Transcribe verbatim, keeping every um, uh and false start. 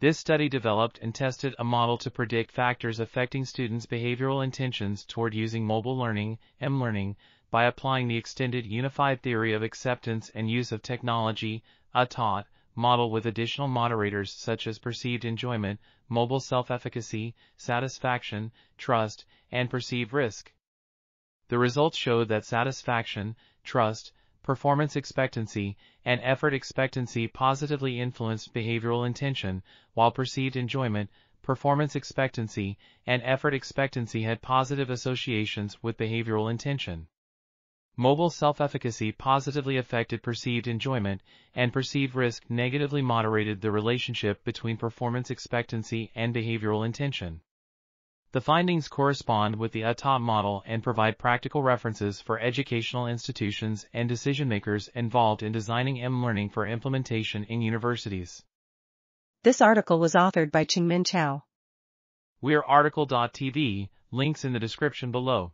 This study developed and tested a model to predict factors affecting students' behavioral intentions toward using mobile learning, m-learning, by applying the extended unified theory of acceptance and use of technology, U T A U T, model with additional moderators such as perceived enjoyment, mobile self-efficacy, satisfaction, trust, and perceived risk. The results showed that satisfaction, trust, performance expectancy, and effort expectancy positively influenced behavioral intention, while perceived enjoyment, performance expectancy, and effort expectancy had positive associations with behavioral intention. Mobile self-efficacy positively affected perceived enjoyment, and perceived risk negatively moderated the relationship between performance expectancy and behavioral intention. The findings correspond with the U T A U T model and provide practical references for educational institutions and decision-makers involved in designing m-learning for implementation in universities. This article was authored by Cheng-Min Chao. We are article dot T V, links in the description below.